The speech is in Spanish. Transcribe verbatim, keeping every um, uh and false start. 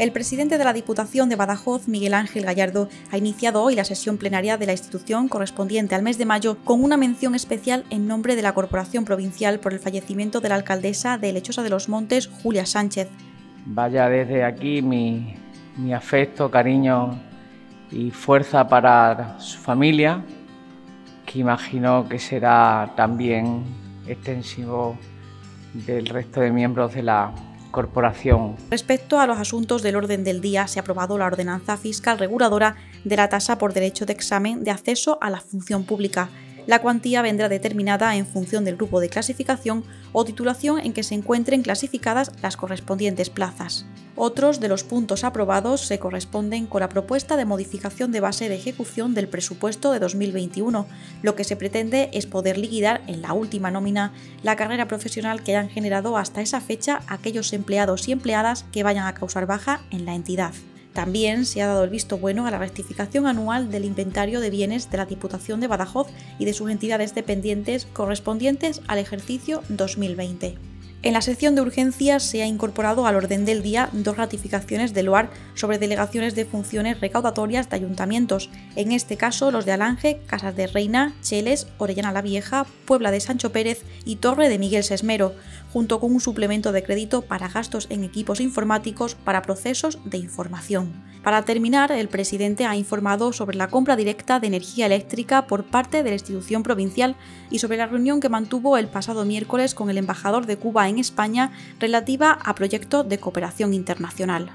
El presidente de la Diputación de Badajoz, Miguel Ángel Gallardo, ha iniciado hoy la sesión plenaria de la institución correspondiente al mes de mayo con una mención especial en nombre de la Corporación Provincial por el fallecimiento de la alcaldesa de Helechosa de los Montes, Julia Sánchez. Vaya desde aquí mi, mi afecto, cariño y fuerza para su familia, que imagino que será también extensivo del resto de miembros de la Corporación. Respecto a los asuntos del orden del día, se ha aprobado la ordenanza fiscal reguladora de la tasa por derecho de examen de acceso a la función pública. La cuantía vendrá determinada en función del grupo de clasificación o titulación en que se encuentren clasificadas las correspondientes plazas. Otros de los puntos aprobados se corresponden con la propuesta de modificación de base de ejecución del presupuesto de dos mil veintiuno. Lo que se pretende es poder liquidar en la última nómina la carrera profesional que hayan generado hasta esa fecha aquellos empleados y empleadas que vayan a causar baja en la entidad. También se ha dado el visto bueno a la rectificación anual del inventario de bienes de la Diputación de Badajoz y de sus entidades dependientes correspondientes al ejercicio dos mil veinte. En la sección de urgencias se ha incorporado al orden del día dos ratificaciones de LOAR sobre delegaciones de funciones recaudatorias de ayuntamientos, en este caso los de Alange, Casas de Reina, Cheles, Orellana la Vieja, Puebla de Sancho Pérez y Torre de Miguel Sesmero, junto con un suplemento de crédito para gastos en equipos informáticos para procesos de información. Para terminar, el presidente ha informado sobre la compra directa de energía eléctrica por parte de la institución provincial y sobre la reunión que mantuvo el pasado miércoles con el embajador de Cuba en España relativa a proyectos de cooperación internacional.